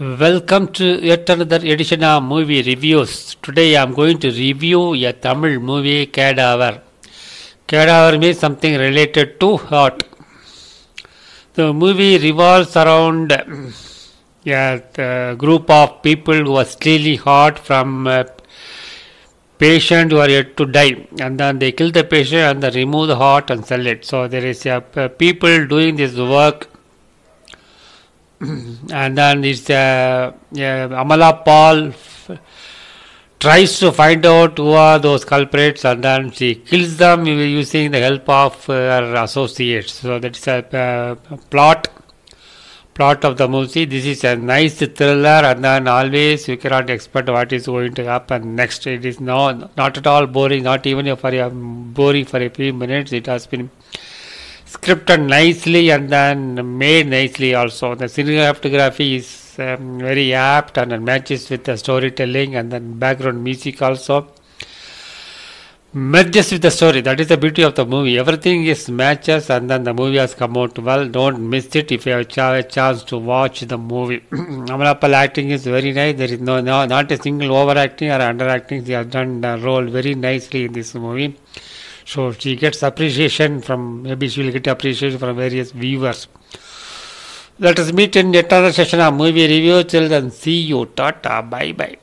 Welcome to yet another edition of Movie Reviews. Today I am going to review a Tamil movie, Cadaver. Cadaver means something related to heart. The movie revolves around a group of people who are stealing heart from patient who are yet to die, and then they kill the patient and they remove the heart and sell it. So there is people doing this work. And then it's Amala Paul tries to find out who are those culprits, and then she kills them using the help of her associates. So that's a plot of the movie. This is a nice thriller, and then always you cannot expect what is going to happen next. It is not at all boring, not even for a few minutes. It has been scripted nicely and then made nicely also. The cinematography is very apt and it matches with the storytelling, and then background music also matches with the story. That is the beauty of the movie. Everything is matches, and then the movie has come out well. Don't miss it if you have a chance to watch the movie. Amalapal acting is very nice. There is not a single overacting or underacting. She has done the role very nicely in this movie. So she gets appreciation from, maybe she will get appreciation from various viewers. Let us meet in yet another session of movie review. Till then, see you. Tata. Bye bye.